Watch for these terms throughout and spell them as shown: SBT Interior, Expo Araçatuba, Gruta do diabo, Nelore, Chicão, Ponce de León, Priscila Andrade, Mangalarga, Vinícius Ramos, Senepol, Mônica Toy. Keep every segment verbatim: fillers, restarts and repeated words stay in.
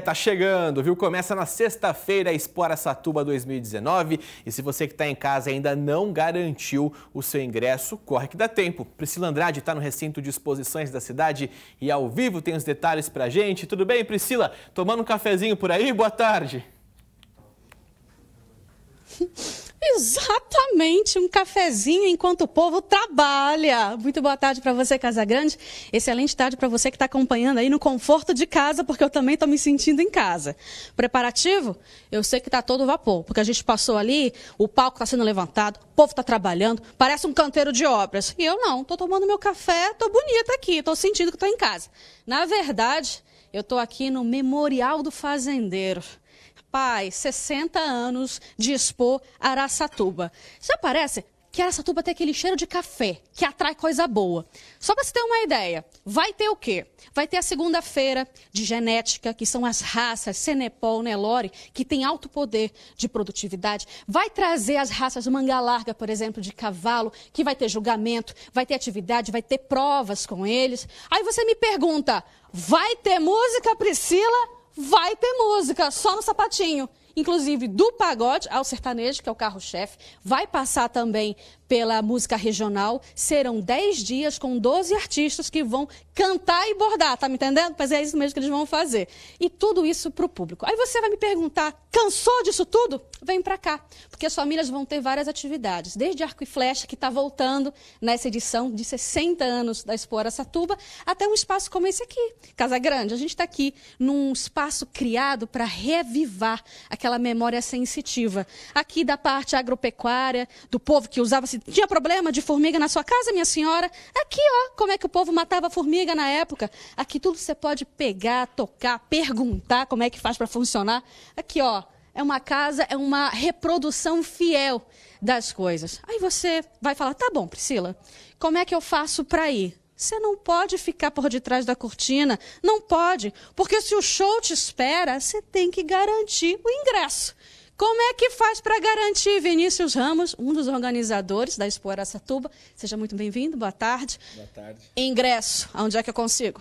É, tá chegando, viu? Começa na sexta-feira a Expo Araçatuba dois mil e dezenove e se você que está em casa ainda não garantiu o seu ingresso, corre que dá tempo. Priscila Andrade está no recinto de exposições da cidade e ao vivo tem os detalhes pra gente. Tudo bem, Priscila? Tomando um cafezinho por aí? Boa tarde! Exatamente, um cafezinho enquanto o povo trabalha. Muito boa tarde para você, Casa Grande. Excelente tarde para você que está acompanhando aí no conforto de casa, porque eu também estou me sentindo em casa. Preparativo? Eu sei que está todo vapor, porque a gente passou ali, o palco está sendo levantado, o povo está trabalhando, parece um canteiro de obras. E eu não, estou tomando meu café, estou bonita aqui, estou sentindo que estou em casa. Na verdade, eu estou aqui no Memorial do Fazendeiro. Pai, sessenta anos de Expo Araçatuba. Já parece que Araçatuba tem aquele cheiro de café, que atrai coisa boa. Só para você ter uma ideia, vai ter o quê? Vai ter a segunda-feira de genética, que são as raças Senepol, Nelore, que tem alto poder de produtividade. Vai trazer as raças Mangalarga, por exemplo, de cavalo, que vai ter julgamento, vai ter atividade, vai ter provas com eles. Aí você me pergunta, vai ter música, Priscila? Vai ter música, só no sapatinho. Inclusive do pagode ao sertanejo, que é o carro-chefe. Vai passar também pela música regional. Serão dez dias com doze artistas que vão cantar e bordar, tá me entendendo? Mas é isso mesmo que eles vão fazer. E tudo isso pro público. Aí você vai me perguntar, cansou disso tudo? Vem pra cá, porque as famílias vão ter várias atividades. Desde arco e flecha, que tá voltando nessa edição de sessenta anos da Expo Araçatuba, até um espaço como esse aqui, Casa Grande. A gente tá aqui num espaço criado para revivar aquela memória sensitiva. Aqui da parte agropecuária, do povo que usava... Se tinha problema de formiga na sua casa, minha senhora? Aqui, ó, como é que o povo matava a formiga na época. Aqui tudo você pode pegar, tocar, perguntar como é que faz para funcionar. Aqui, ó, é uma casa, é uma reprodução fiel das coisas. Aí você vai falar, tá bom, Priscila, como é que eu faço para ir? Você não pode ficar por detrás da cortina, não pode, porque se o show te espera, você tem que garantir o ingresso. Como é que faz para garantir? Vinícius Ramos, um dos organizadores da Expo Araçatuba, seja muito bem-vindo, boa tarde. Boa tarde. Ingresso, onde é que eu consigo?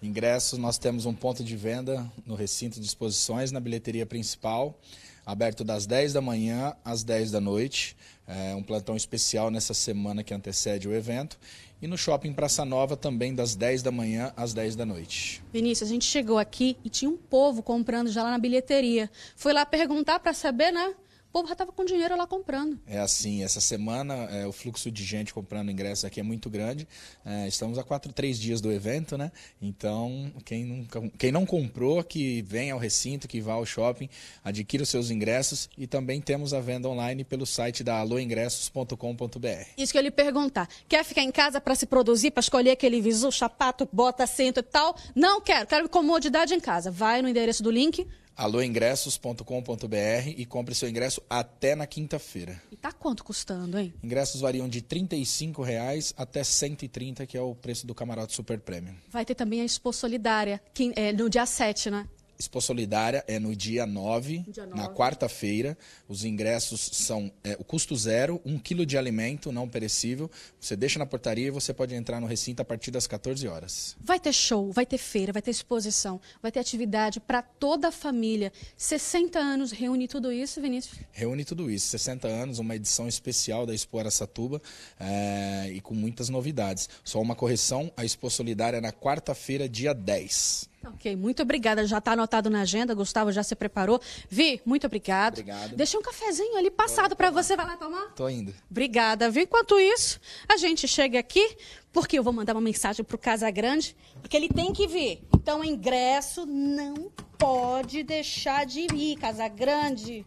Ingressos, nós temos um ponto de venda no recinto de exposições, na bilheteria principal, aberto das dez da manhã às dez da noite, é um plantão especial nessa semana que antecede o evento, e no Shopping Praça Nova também das dez da manhã às dez da noite. Vinícius, a gente chegou aqui e tinha um povo comprando já lá na bilheteria, foi lá perguntar para saber, né? O povo já estava com dinheiro lá comprando. É assim, essa semana é, o fluxo de gente comprando ingresso aqui é muito grande. É, estamos a quatro, três dias do evento, né? Então, quem, nunca, quem não comprou, que venha ao recinto, que vá ao shopping, adquira os seus ingressos. E também temos a venda online pelo site da alo ingressos ponto com ponto br. Isso que eu lhe perguntar. Quer ficar em casa para se produzir, para escolher aquele visu, sapato, bota, cinto e tal? Não quero, quero comodidade em casa. Vai no endereço do link... alo ingressos ponto com ponto br e compre seu ingresso até na quinta-feira. E tá quanto custando, hein? Ingressos variam de trinta e cinco reais até cento e trinta reais, que é o preço do camarote super premium. Vai ter também a Expo Solidária, que é no dia sete, né? Expo Solidária é no dia nove, dia nove. Na quarta-feira. Os ingressos são é, o custo zero, um quilo de alimento não perecível. Você deixa na portaria e você pode entrar no recinto a partir das quatorze horas. Vai ter show, vai ter feira, vai ter exposição, vai ter atividade para toda a família. sessenta anos, reúne tudo isso, Vinícius? Reúne tudo isso. sessenta anos, uma edição especial da Expo Araçatuba é, e com muitas novidades. Só uma correção, a Expo Solidária é na quarta-feira, dia dez. Ok, muito obrigada. Já está anotado na agenda, Gustavo já se preparou. Vi, muito obrigado. Obrigado. Deixei um cafezinho ali passado para você. Vai lá tomar? Tô indo. Obrigada. Vi, enquanto isso, a gente chega aqui, porque eu vou mandar uma mensagem para o Casa Grande, porque ele tem que vir. Então, o ingresso não pode deixar de ir, Casa Grande.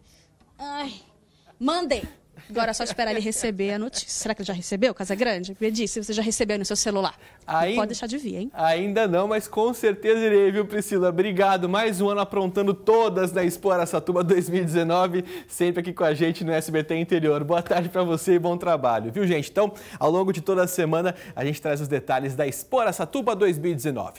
Ai, mandei. Agora é só esperar ele receber a notícia. Será que ele já recebeu, Casa Grande? Me disse, você já recebeu no seu celular. Ainda, não pode deixar de vir, hein? Ainda não, mas com certeza irei, viu, Priscila? Obrigado. Mais um ano aprontando todas na Expo Araçatuba dois mil e dezenove, sempre aqui com a gente no S B T Interior. Boa tarde para você e bom trabalho, viu, gente? Então, ao longo de toda a semana, a gente traz os detalhes da Expo Araçatuba dois mil e dezenove.